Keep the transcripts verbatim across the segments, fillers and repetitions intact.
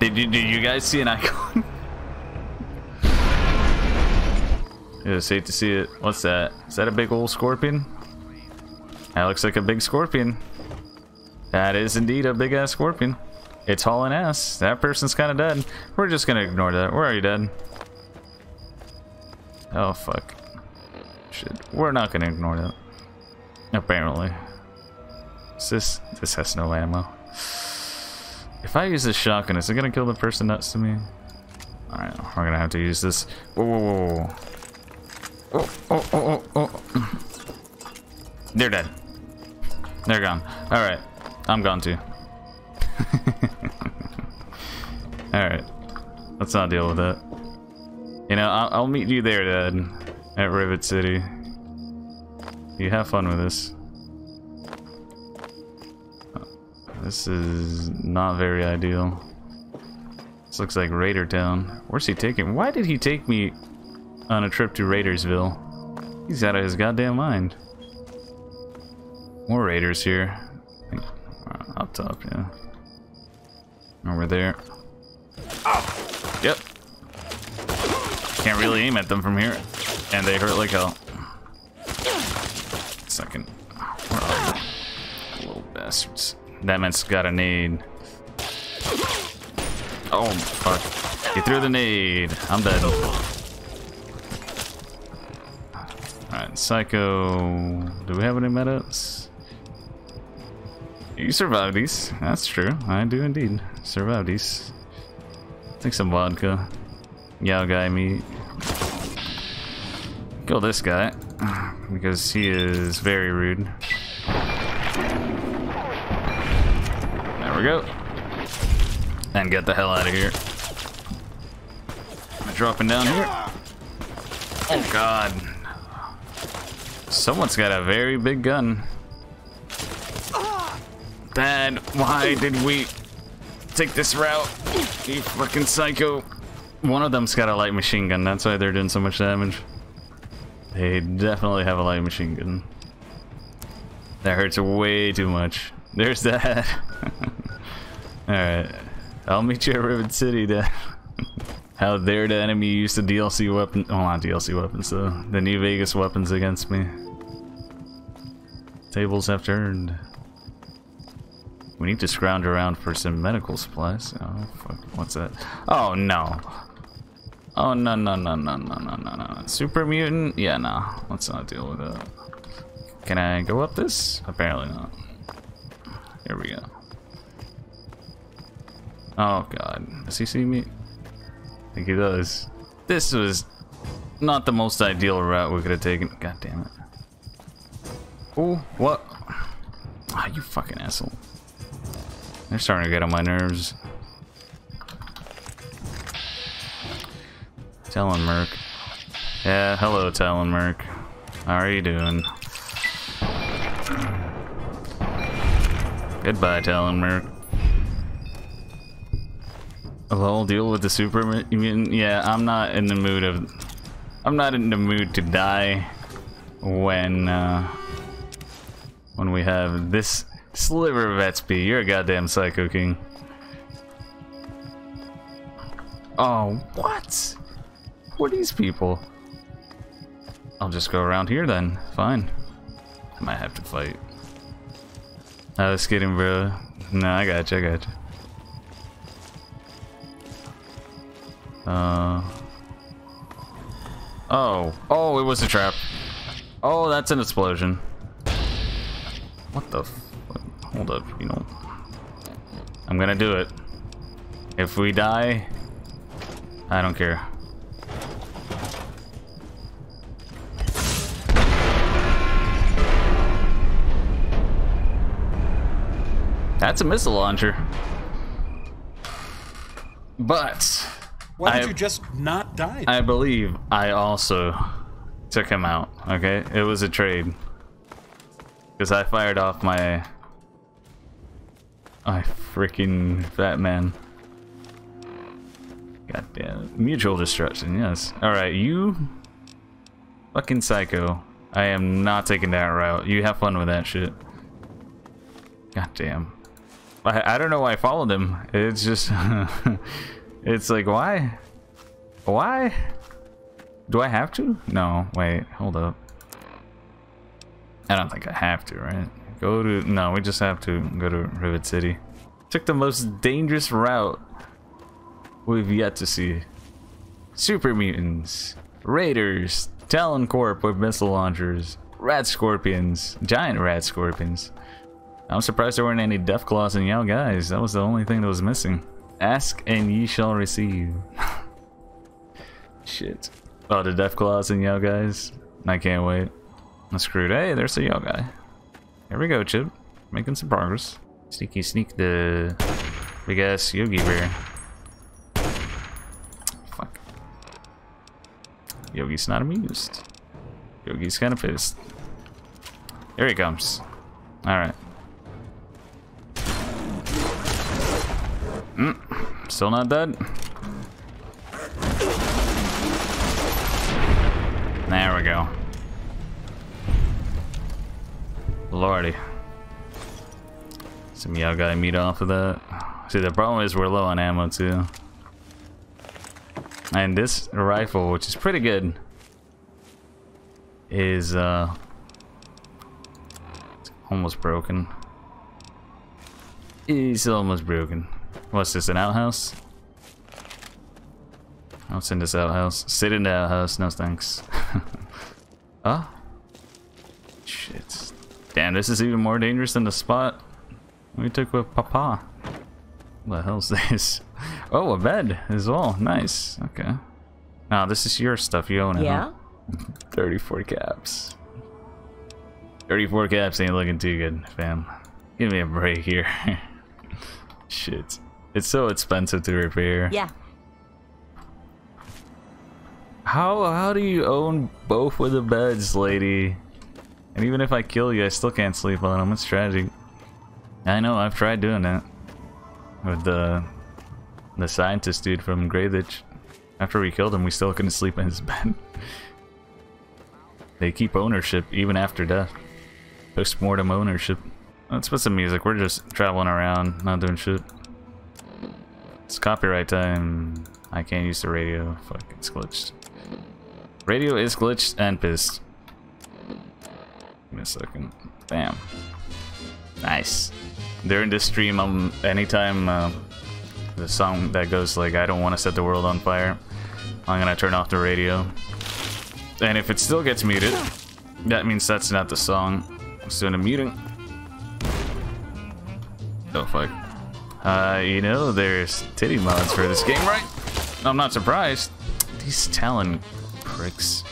Did you, did you guys see an icon? It was safe to see it. What's that? Is that a big old scorpion? That looks like a big scorpion. That is indeed a big ass scorpion. It's hauling ass. That person's kind of dead. We're just gonna ignore that. We're already dead. Oh fuck. Shit. We're not gonna ignore that. Apparently. Is this this has no ammo. If I use this shotgun, is it gonna kill the person next to me? Alright, we're gonna have to use this. Whoa, whoa, whoa. Oh, oh, oh, oh, oh. They're dead. They're gone. Alright. I'm gone too. Alright. Let's not deal with that. You know, I'll, I'll meet you there, Dad. At Rivet City. You have fun with this. This is not very ideal. This looks like Raider Town. Where's he taking? Why did he take me on a trip to Raidersville? He's out of his goddamn mind. More raiders here. Up top, yeah. Over there. Oh! Yep. Can't really aim at them from here. And they hurt like hell. Second. Where are they? Little bastards. That man's got a nade. Oh, fuck. He threw the nade. I'm dead. Alright, Psycho. Do we have any meta-ups? You survived these. That's true. I do indeed. Survived these. Take some vodka. Yao Guai meat. Kill this guy. Because he is very rude. There we go. And get the hell out of here. I'm dropping down here. Oh god. Someone's got a very big gun. Dad, why did we take this route? You fucking psycho. One of them's got a light machine gun. That's why they're doing so much damage. They definitely have a light machine gun. That hurts way too much. There's that. Alright. I'll meet you at Rivet City, Dad. How dare the enemy use the D L C weapon. Oh, not D L C weapons, though. The New Vegas weapons against me. Tables have turned. We need to scrounge around for some medical supplies. Oh, fuck. What's that? Oh, no. Oh, no, no, no, no, no, no, no, no. Super Mutant? Yeah, no. Nah. Let's not deal with that. Can I go up this? Apparently not. Here we go. Oh, God. Does he see me? I think he does. This was not the most ideal route we could have taken. God damn it. Oh, what? Ah, you fucking asshole. They're starting to get on my nerves. Talon Merc. Yeah, hello, Talon Merc. How are you doing? Goodbye, Talon Merc. I'll deal with the Super Mutant. Yeah, I'm not in the mood of. I'm not in the mood to die when uh, when we have this. Sliver of X P, you're a goddamn psycho king. Oh, what? Who are these people? I'll just go around here then. Fine. I might have to fight. I was kidding, bro. No, I got you. I got you. Uh. Oh. Oh, it was a trap. Oh, that's an explosion. What the? F Hold up, you know. I'm gonna do it. If we die, I don't care. That's a missile launcher. But why did I, you just not die? I believe I also took him out. Okay, it was a trade because I fired off my. I freaking fat man. Goddamn. Mutual destruction, yes. Alright, you fucking psycho. I am not taking that route. You have fun with that shit. God damn. I, I don't know why I followed him. It's just... it's like, why? Why? Do I have to? No, wait, hold up. I don't think I have to, right? Go to... No, we just have to go to Rivet City. Took the most dangerous route we've yet to see. Super Mutants, Raiders, Talon Corp with missile launchers, Rat Scorpions, giant Rat Scorpions. I'm surprised there weren't any Deathclaws and Yao Guais. That was the only thing that was missing. Ask and ye shall receive. Shit. Oh, the Deathclaws and Yao Guais. I can't wait. I'm screwed. Hey, there's the Yao Guai. Here we go, Chip. Making some progress. Sneaky sneak the big ass Yogi Bear. Fuck. Yogi's not amused. Yogi's kind of pissed. Here he comes. Alright. Mm, still not dead. There we go. Lordy. Some Yao Guai meat off of that. See, the problem is we're low on ammo too. And this rifle, which is pretty good, is uh almost broken. It's almost broken. What's this, an outhouse? I'll send this outhouse. Sit in the outhouse, no thanks. Oh? Shit. Damn, this is even more dangerous than the spot we took with Papa. What the hell's this? Oh, a bed as well. Nice. Okay. Now, this is your stuff. You own it. Yeah? Huh? thirty-four caps. thirty-four caps ain't looking too good, fam. Give me a break here. Shit. It's so expensive to repair. Yeah. How how do you own both of the beds, lady? And even if I kill you, I still can't sleep on them. It's tragic. I know. I've tried doing that with the the scientist dude from Greyditch. After we killed him, we still couldn't sleep in his bed. They keep ownership even after death. Post-mortem ownership. Let's put some music. We're just traveling around, not doing shit. It's copyright time. I can't use the radio. Fuck, it's glitched. Radio is glitched and pissed. Give me a second. Bam. Nice. During this stream, um, anytime uh, the song that goes like, I don't want to set the world on fire, I'm gonna turn off the radio. And if it still gets muted, that means that's not the song. I'm still in a muting. Oh, fuck. Uh, you know, there's titty mods for this game, right? I'm not surprised. These Talon pricks.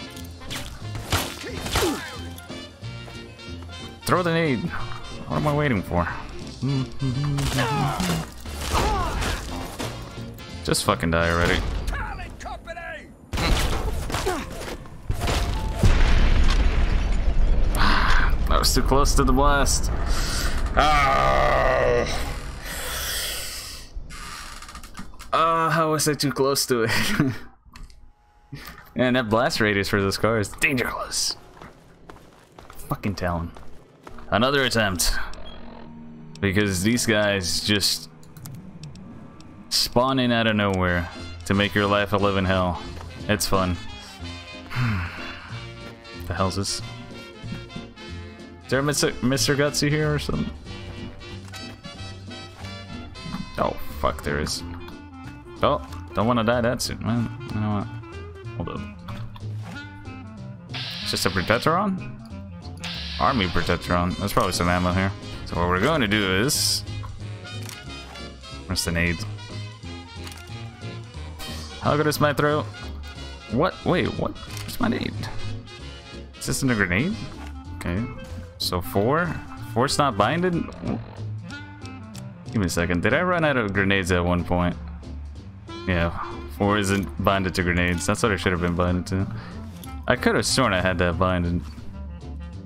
Throw the nade. What am I waiting for? Just fucking die already. I was too close to the blast. Ah, uh, how was I too close to it? And that blast radius for this car is dangerous. Fucking Talon. Another attempt. Because these guys just spawn in out of nowhere to make your life a living hell. It's fun. The hell's this? Is there Mister Gutsy here or something? Oh, fuck, there is. Oh, don't want to die that soon, man. You know what? Hold up. It's just a Protectron? Army Protectron. There's probably some ammo here. So what we're going to do is... Where's the nade? How good is my throat? What? Wait, what? Where's my nade? Is this in a grenade? Okay. So four? Four's not binded? Give me a second. Did I run out of grenades at one point? Yeah. Four isn't binded to grenades. That's what I should have been binded to. I could have sworn I had that binded.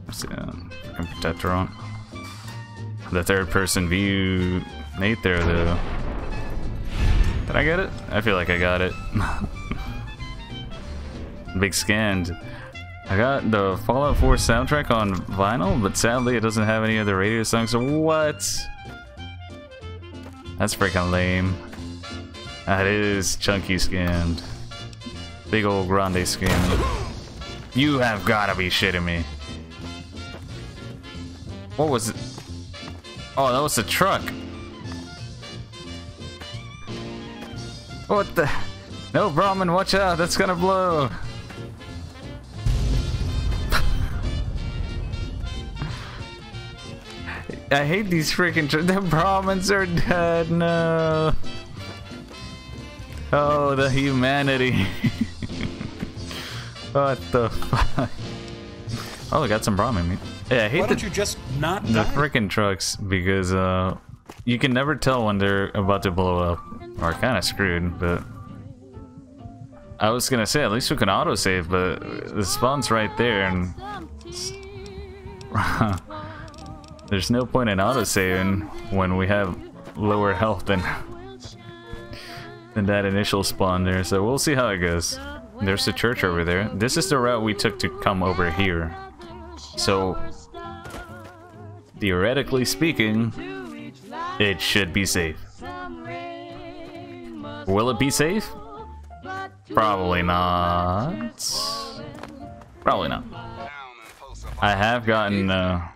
Let's see. Uh, protector on. The third person view. Nate there, though. Did I get it? I feel like I got it. Big scanned. I got the Fallout four soundtrack on vinyl, but sadly it doesn't have any other Raider songs. So what? That's freaking lame. That is chunky skinned. Big old grande skinned. You have gotta be shitting me. What was it? Oh, that was the truck. What the? No, Brahmin, watch out. That's gonna blow. I hate these freaking tr- the Brahmins are dead, no. Oh, the humanity. What the fuck? Oh, we got some Brahmin meat. Yeah, I hate Why the, don't you just not the freaking trucks, because uh, you can never tell when they're about to blow up. We're kind of screwed, but... I was gonna say, at least we can autosave, but the spawn's right there, and... There's no point in autosaving when we have lower health than, than that initial spawn there, so we'll see how it goes. There's the church over there. This is the route we took to come over here. So, theoretically speaking, it should be safe. Will it be safe? Probably not. Probably not. I have gotten... Uh,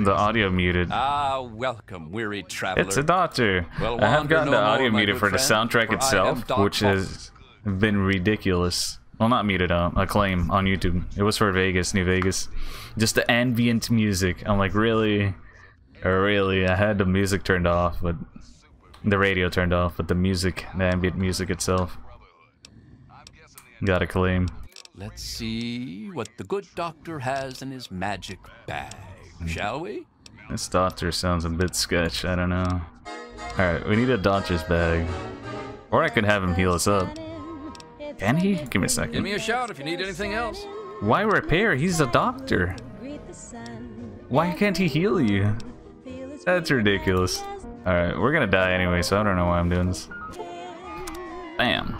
the audio muted. Ah, welcome, weary traveler. It's a doctor. Well, I have gotten no the audio muted for friend, the soundtrack itself, which has been ridiculous. Well, not muted, uh, acclaim on YouTube. It was for Vegas, New Vegas. Just the ambient music. I'm like, really? Really? I had the music turned off, but the radio turned off, but the music, the ambient music itself. Gotta claim. Let's see what the good doctor has in his magic bag. Shall we? This doctor sounds a bit sketch, I don't know. Alright, we need a doctor's bag. Or I could have him heal us up. Can he? Give me a second. Give me a shout if you need anything else. Why repair? He's a doctor. Why can't he heal you? That's ridiculous. Alright, we're gonna die anyway, so I don't know why I'm doing this. Bam.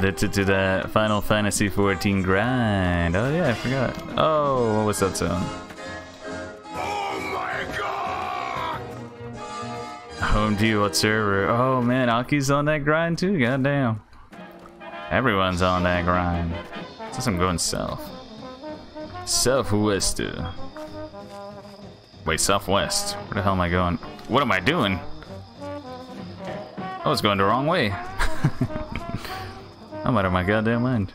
That's it to that Final Fantasy fourteen grind. Oh yeah, I forgot. Oh, what was that sound? Oh my god! Home to you, what server? Oh man, Aki's on that grind too? Goddamn. Everyone's on that grind. Since I'm going south. Southwest. Wait, southwest. Where the hell am I going? What am I doing? I was going the wrong way. I'm out of my goddamn mind.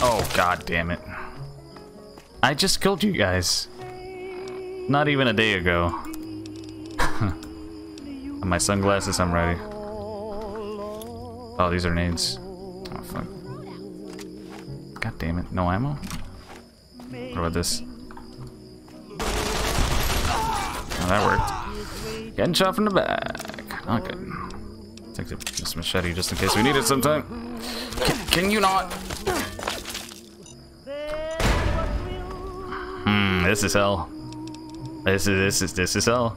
Oh, god damn it. I just killed you guys. Not even a day ago. My sunglasses, I'm ready. Oh, these are nades. Oh, fuck. God damn it. No ammo? What about this? Oh, that worked. Getting shot from the back. Okay. Take this machete just in case we need it sometime. Can, can you not? Hmm, this is hell. This is this is this is hell.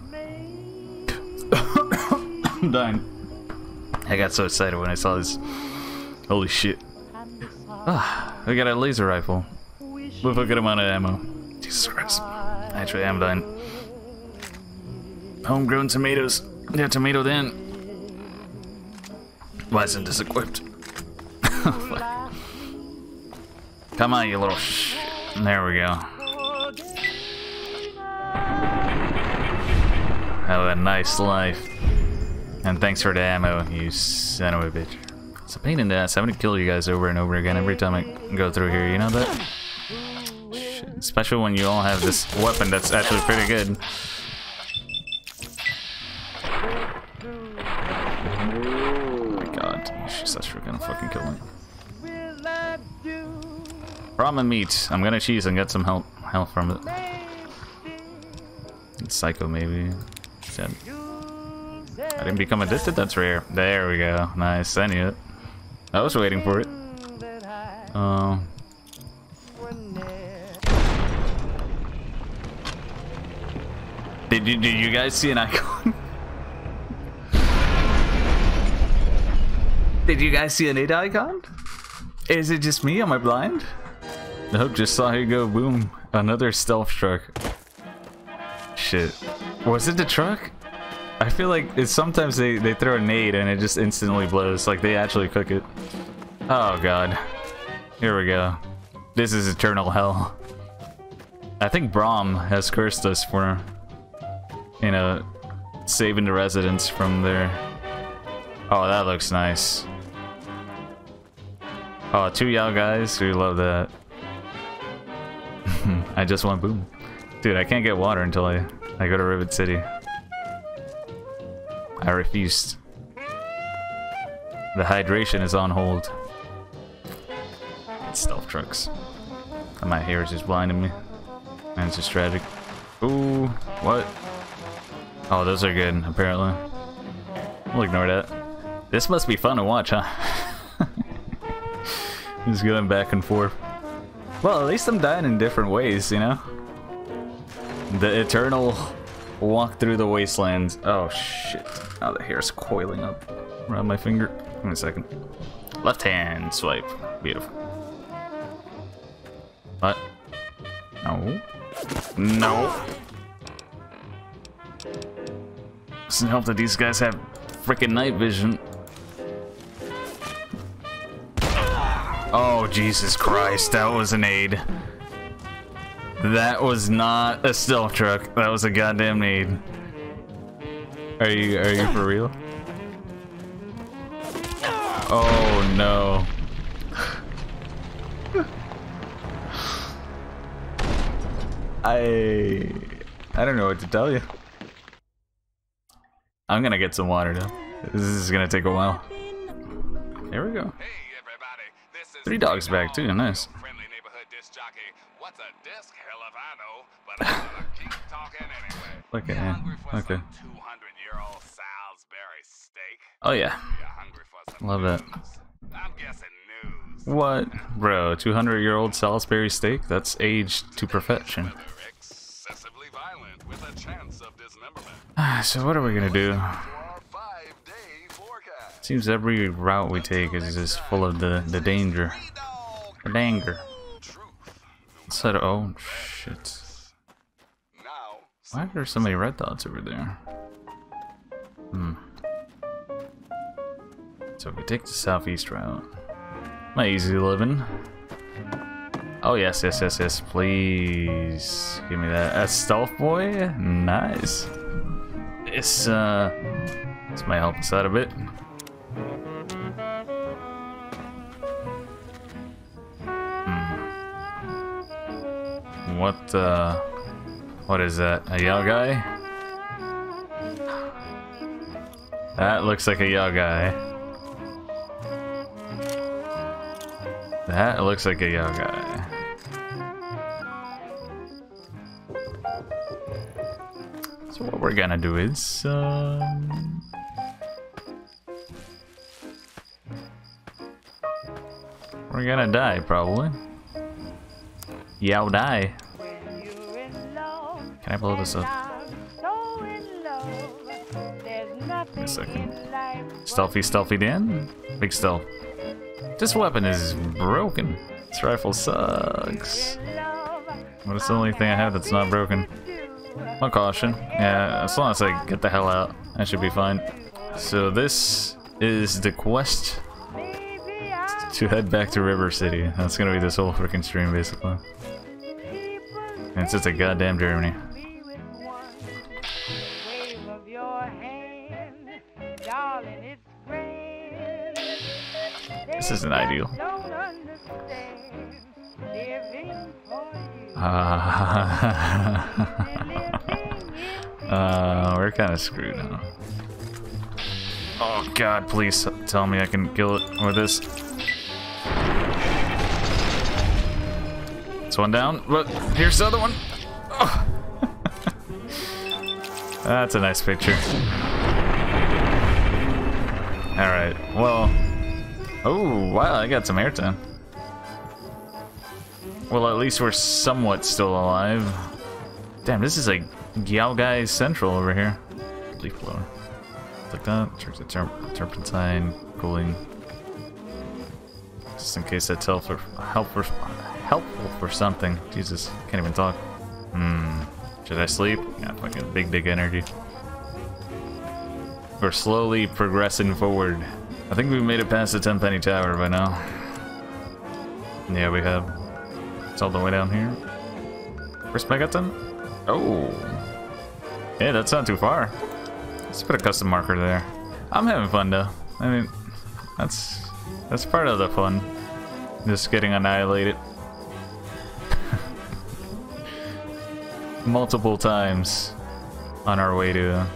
I'm dying. I got so excited when I saw this. Holy shit! Ah, we got a laser rifle with a good amount of ammo. Jesus Christ! I actually am dying. Homegrown tomatoes. They're tomatoed in. Why isn't this equipped? Come on, you little sh. There we go. Have a nice life. And thanks for the ammo, you son of a bitch. It's a pain in the ass having to kill you guys over and over again every time I go through here, you know that? Shit. Especially when you all have this weapon that's actually pretty good. Such we're gonna fucking kill me. Ramen meat. I'm gonna cheese and get some help help from it. It's psycho maybe. Dead. I didn't become addicted, that's rare. There we go. Nice, I knew it. I was waiting for it. Um Did you did you guys see an icon? Did you guys see an eight icon? Is it just me? Am I blind? Nope, just saw you go boom. Another stealth truck. Shit. Was it the truck? I feel like it's sometimes they, they throw a nade and it just instantly blows. Like they actually cook it. Oh god. Here we go. This is eternal hell. I think Braum has cursed us for, you know, saving the residents from their... Oh, that looks nice. Oh, two Yao guys. We love that. I just want boom. Dude, I can't get water until I, I go to Rivet City. I refused. The hydration is on hold. It's stealth trucks. My hair is just blinding me. That's just tragic. Ooh, what? Oh, those are good, apparently. We'll ignore that. This must be fun to watch, huh? Just going back and forth. Well, at least I'm dying in different ways, you know? The eternal walk through the wastelands. Oh, shit. Now the hair's coiling up around my finger. Give me a second. Left hand swipe. Beautiful. What? No. No. Doesn't help that these guys have freaking night vision. Oh, Jesus Christ. That was an aid. That was not a stealth truck. That was a goddamn nade. Are you are you for real? Oh no. I I don't know what to tell you. I'm gonna get some water though. This is gonna take a while. There we go. Three dogs back too, nice. Look at him. Okay. Oh yeah. Love that. What? Bro, two hundred year old Salisbury steak? That's aged to perfection. Ah, so what are we gonna do? Seems every route we take is just full of the, the danger. The danger. Set of, oh shit. Why are there so many red dots over there? Hmm. So if we take the southeast route. My easy living. Oh yes, yes, yes, yes, please. Give me that. A stealth boy? Nice. This uh this might help us out a bit. Hmm. What uh What is that? A Yao Guai? That looks like a Yao Guai. That looks like a Yao Guai. So what we're gonna do is... Um... We're gonna die, probably. Yao die. Can I blow this up? Give me a second. Stealthy, stealthy Dan? Big stealth. This weapon is broken. This rifle sucks. But it's the only thing I have that's not broken. My caution. Yeah, as long as I get the hell out, I should be fine. So this is the quest to head back to River City. That's gonna be this whole freaking stream, basically. And it's just a goddamn Germany. This isn't ideal. Uh, uh, we're kind of screwed now. Oh god, please tell me I can kill it with this. It's one down. Look, here's the other one. Oh. That's a nice picture. Alright, well... Oh, wow, I got some airtime. Well, at least we're somewhat still alive. Damn, this is like Yao Guai Central over here. Leaf blower. Like that. Turns the terp turpentine cooling just in case that's helpful for, helpful for something. Jesus, can't even talk. Hmm. Should I sleep? Yeah, fucking big, big energy. We're slowly progressing forward. I think we've made it past the Tenpenny Tower by now. Yeah, we have. It's all the way down here. Where's Megaton? Oh. Yeah, that's not too far. Let's put a custom marker there. I'm having fun though. I mean, that's that's part of the fun. Just getting annihilated. Multiple times on our way to, uh,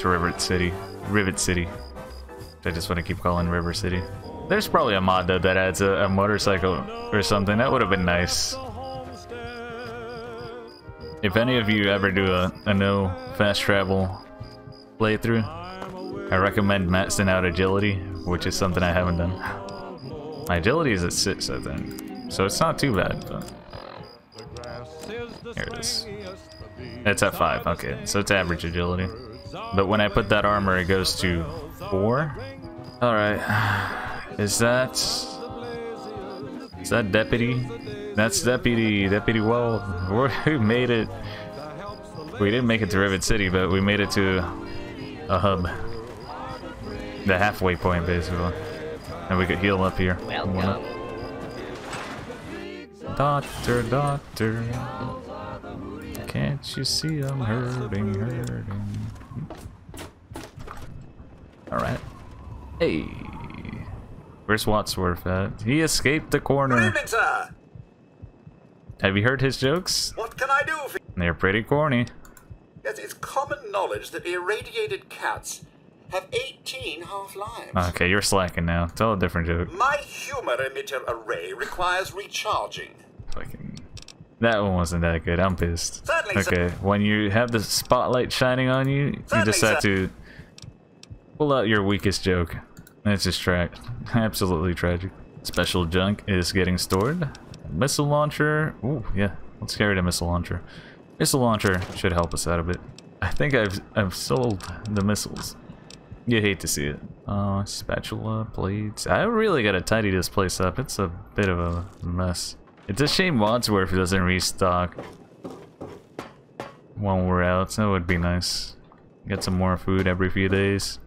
to Rivet City. Rivet City. I just want to keep calling River City. There's probably a mod that adds a, a motorcycle or something. That would have been nice. If any of you ever do a, a no fast travel playthrough, I recommend maxing out agility, which is something I haven't done. My agility is at six, I think. So it's not too bad, but... Here it is. It's at five, okay. So it's average agility. But when I put that armor, it goes to four? Alright. Is that... Is that deputy? That's deputy. Deputy Weld. We made it. We didn't make it to Rivet City, but we made it to a hub. The halfway point, basically. And we could heal up here. Welcome. Doctor, doctor. Can't you see I'm hurting, hurting. Alright. Hey. Where's Wadsworth at? He escaped the corner. Good evening, sir. Have you heard his jokes? What can I do for you? They're pretty corny. Yes, it's common knowledge that irradiated cats have eighteen half-lives. Okay, you're slacking now. Tell a different joke. My humor emitter array requires recharging. Fucking... That one wasn't that good. I'm pissed. Certainly, okay, sir. When you have the spotlight shining on you, Certainly, you decide sir. to pull out your weakest joke. That's just tragic. Absolutely tragic. Special junk is getting stored. Missile launcher. Ooh, yeah. Let's carry the missile launcher. Missile launcher should help us out a bit. I think I've I've sold the missiles. You hate to see it. Uh, spatula, plates. I really gotta tidy this place up. It's a bit of a mess. It's a shame Wadsworth doesn't restock when we're out. That would be nice. Get some more food every few days.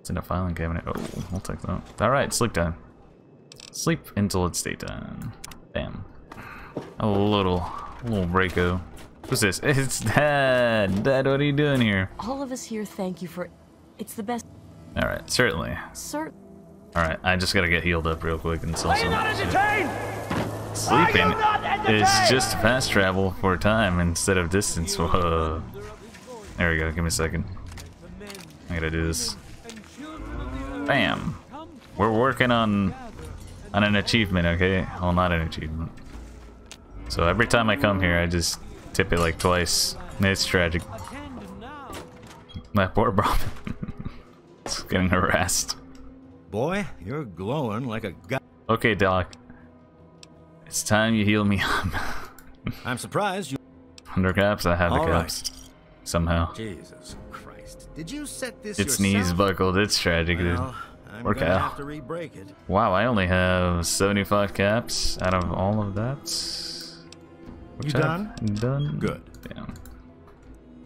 It's in a filing cabinet. Oh, we'll take that. All right, sleep time. Sleep until it's daytime. Bam. A little, a little breako. What's this? It's Dad. Dad, what are you doing here? All of us here thank you for. It's the best. All right, certainly. Sir. All right, I just gotta get healed up real quick and sell some. Are you not entertained? Sleeping is just fast travel for time instead of distance. Whoa. There we go. Give me a second. I gotta do this. Bam. We're working on. On an achievement, okay? Well, not an achievement. So every time I come here, I just tip it like twice. It's tragic. That poor Brahmin. It's getting harassed. Boy, you're glowing like a guy. Okay, Doc. It's time you heal me up. I'm surprised you. Under caps, I have All the caps. Right. Somehow. Jesus Christ! Did you set this Its yourself? Knees buckled. It's tragic, dude. Well, I'm Work gonna out. Have to re-break it. Wow, I only have seventy-five caps out of all of that. Which you done? Done. Good. Damn.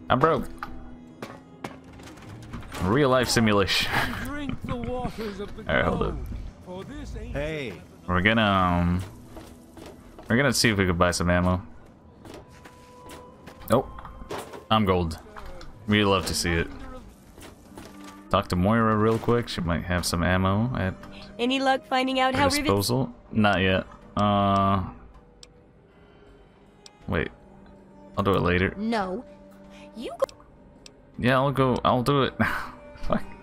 I'm broke. Real life simulation. Alright, hold up. Hey. We're gonna um We're gonna see if we could buy some ammo. Nope. I'm gold. We love to see it. Talk to Moira real quick. She might have some ammo at any luck finding out how disposal. Not yet. Uh, wait. I'll do it later. No, you go. Yeah, I'll go. I'll do it. Fuck. You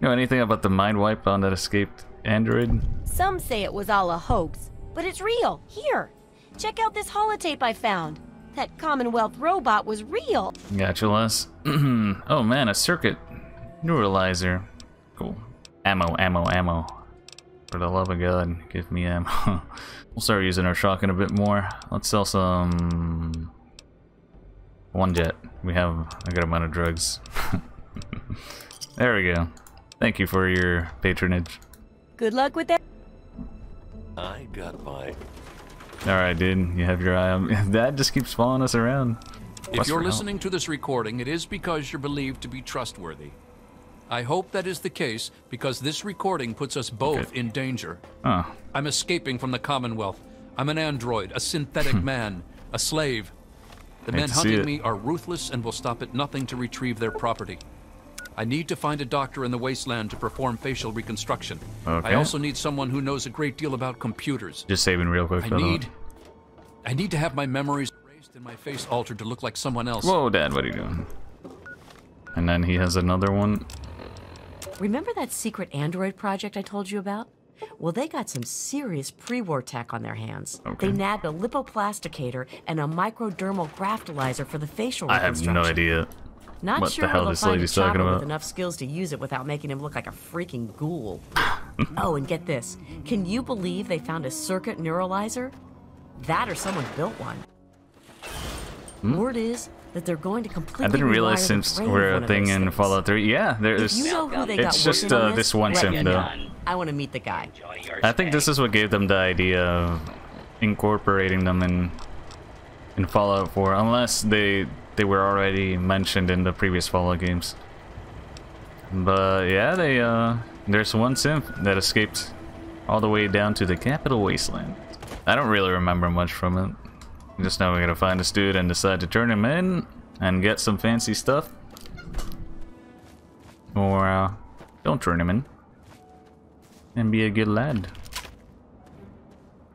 know anything about the mind wipe on that escaped android? Some say it was all a hoax, but it's real. Here, check out this holotape I found. That Commonwealth robot was real. Gotcha, Les. Oh man, a circuit. Neuralizer. Cool. Ammo, ammo, ammo. For the love of God, give me ammo. We'll start using our shotgun a bit more. Let's sell some... One jet. We have a good amount of drugs. There we go. Thank you for your patronage. Good luck with that. I got my... Alright, dude. You have your eye on... That just keeps following us around. If What's you're listening to this recording, it is because you're believed to be trustworthy. I hope that is the case, because this recording puts us both okay. in danger. Oh. I'm escaping from the Commonwealth. I'm an android, a synthetic man, a slave. The men hunting me are ruthless and will stop at nothing to retrieve their property. I need to find a doctor in the wasteland to perform facial reconstruction. Okay. I also need someone who knows a great deal about computers. Just saving real quick. I need, I need to have my memories erased and my face altered to look like someone else. Whoa, Dad, what are you doing? And then he has another one. Remember that secret android project I told you about? Well, they got some serious pre-war tech on their hands. Okay. They nabbed a lipoplasticator and a microdermal graftilizer for the facial reconstruction. I have no idea. Not what sure the hell this lady's talking about. With enough skills to use it without making him look like a freaking ghoul. Oh, and get this. Can you believe they found a circuit neuralizer? That or someone built one. Hmm? Word is that they're going to completely I didn't realize since we're a thing in Fallout three. Yeah, there's you know who they got it's just uh, on this, this one sim though. I want to meet the guy. I think this is what gave them the idea of incorporating them in in Fallout four, unless they they were already mentioned in the previous Fallout games. But yeah, they uh there's one synth that escaped all the way down to the Capital Wasteland. I don't really remember much from it. Just now we gotta find this dude and decide to turn him in and get some fancy stuff. Or uh, don't turn him in. And be a good lad.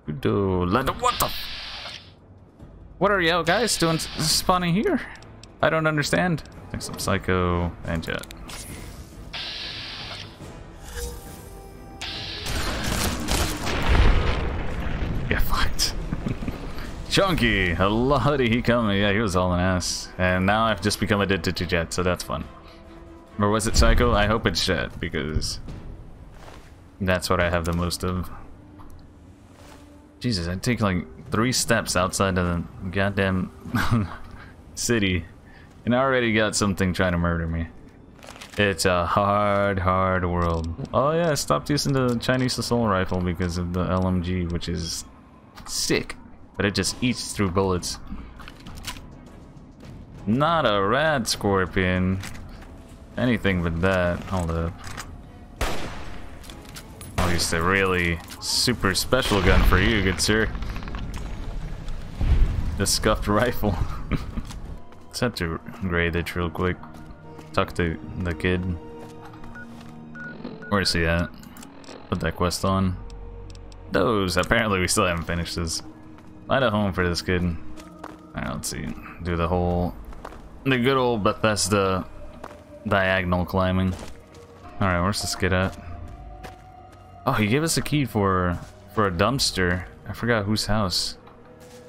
Good old lad. What the? What are y'all guys doing spawning here? I don't understand. Like some psycho and jet. Yeah, fucked. Chunky, hello, did he come? Yeah, he was all an ass. And now I've just become addicted to jet, so that's fun. Or was it psycho? I hope it's jet, because that's what I have the most of. Jesus, I take like three steps outside of the goddamn city, and I already got something trying to murder me. It's a hard, hard world. Oh yeah, I stopped using the Chinese assault rifle because of the L M G, which is sick, but it just eats through bullets. Not a rad scorpion. Anything but that. Hold up. I'll use a really super special gun for you, good sir. The scuffed rifle. Let's have to grade it real quick. Talk to the kid. Where is he at? Put that quest on. Those, apparently we still haven't finished this. Find a home for this kid. Alright, let's see. Do the whole... the good old Bethesda diagonal climbing. Alright, where's this kid at? Oh, he gave us a key for for a dumpster. I forgot whose house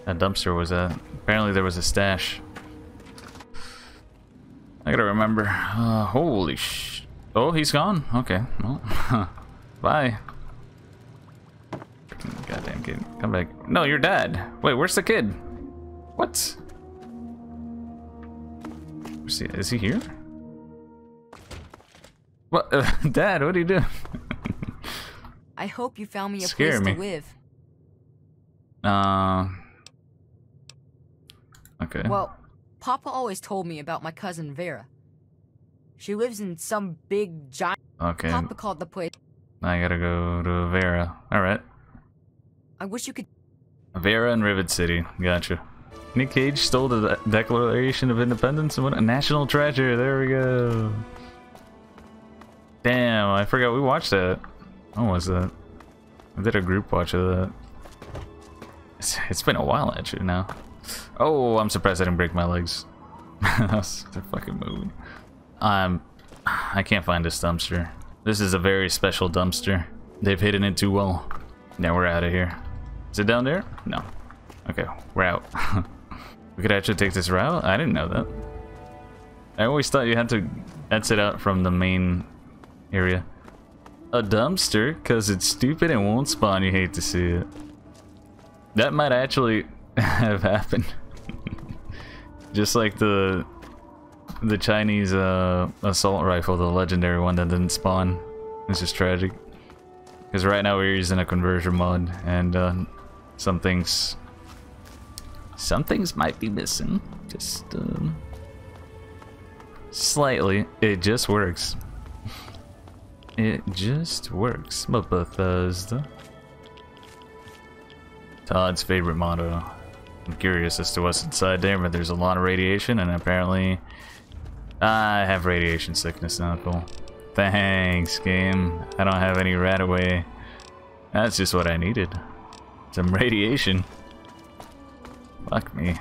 that dumpster was at. Apparently there was a stash. I gotta remember. Uh, holy sh... Oh, he's gone? Okay. Well, bye. Goddamn kid. Come back. No, you're dead. Wait, where's the kid? What? Is he, is he here? What? Uh, Dad, what are you doing? I hope you found me a Scare place me. to live. Uh, okay. Well, Papa always told me about my cousin Vera. She lives in some big giant... Okay. Papa called the place... I gotta go to Vera. Alright. I wish you could... Vera and Rivet City. Gotcha. Nick Cage stole the Declaration of Independence and won a national treasure. There we go. Damn, I forgot we watched that. What was that? I did a group watch of that. It's, it's been a while actually now. Oh, I'm surprised I didn't break my legs. That was a fucking movie. Um, I can't find this dumpster. This is a very special dumpster. They've hidden it too well. Now we're out of here. Is it down there? No. Okay, we're out. We could actually take this route? I didn't know that. I always thought you had to exit out from the main area. A dumpster, because it's stupid and won't spawn, you hate to see it. That might actually have happened. Just like the the Chinese uh, assault rifle, the legendary one that didn't spawn. It's just tragic. Because right now we're using a conversion mod, and uh, some things, some things might be missing. Just um, slightly. It just works. It just works. But Bethesda. Todd's favorite motto. I'm curious as to what's inside there, but there's a lot of radiation, and apparently, I have radiation sickness now. Cool. Thanks, game. I don't have any RadAway. That's just what I needed. Some radiation. Fuck me.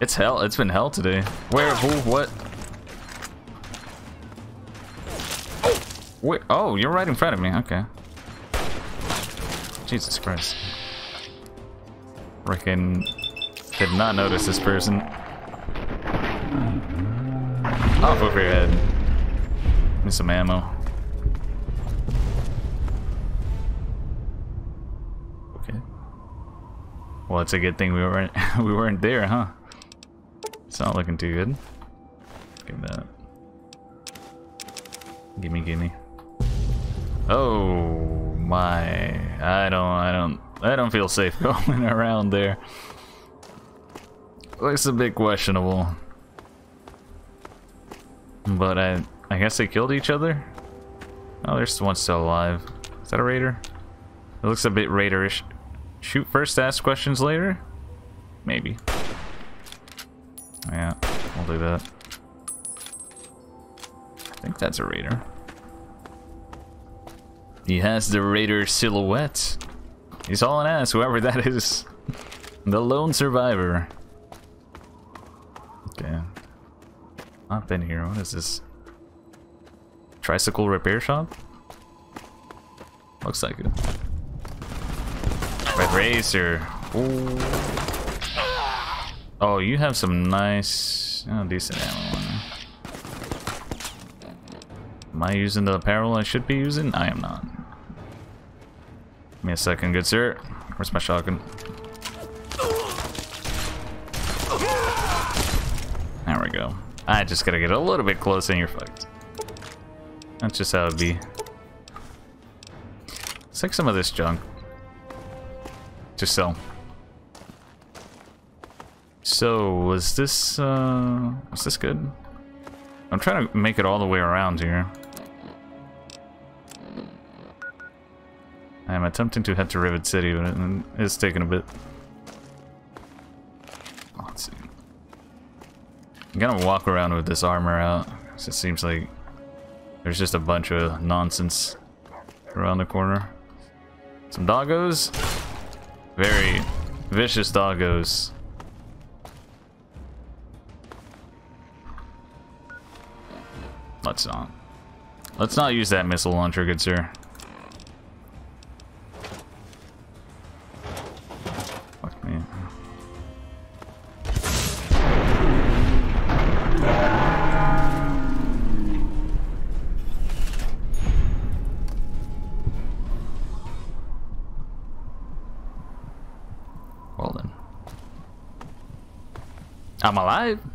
It's hell. It's been hell today. Where? Who? What? Wait. Oh, you're right in front of me. Okay. Jesus Christ. Frickin' did not notice this person. Off over your head. Need some ammo. Okay. Well, it's a good thing we weren't we weren't there, huh? It's not looking too good. Give that. Gimme, gimme. Oh my! I don't, I don't, I don't feel safe going around there. Looks a bit questionable. But I. I guess they killed each other? Oh, there's one still alive. Is that a raider? It looks a bit raiderish. Shoot first, ask questions later? Maybe. Yeah, we'll do that. I think that's a raider. He has the raider silhouette. He's hauling ass, whoever that is. The Lone Survivor. Okay. I've been here. What is this? Tricycle repair shop? Looks like it. Red Racer. Ooh. Oh, you have some nice, oh, decent ammo on there. Am I using the apparel I should be using? I am not. Give me a second, good sir. Where's my shotgun? There we go. I just gotta get a little bit close and you're fucked. That's just how it'd be. Let's take some of this junk. Just so. So, was this, uh, was this good? I'm trying to make it all the way around here. I'm attempting to head to Rivet City, but it's taking a bit. Let's see. I'm gonna walk around with this armor out, because it seems like there's just a bunch of nonsense around the corner. Some doggos. Very vicious doggos. Let's not. Let's not use that missile launcher, good sir. Fuck me. I'm alive.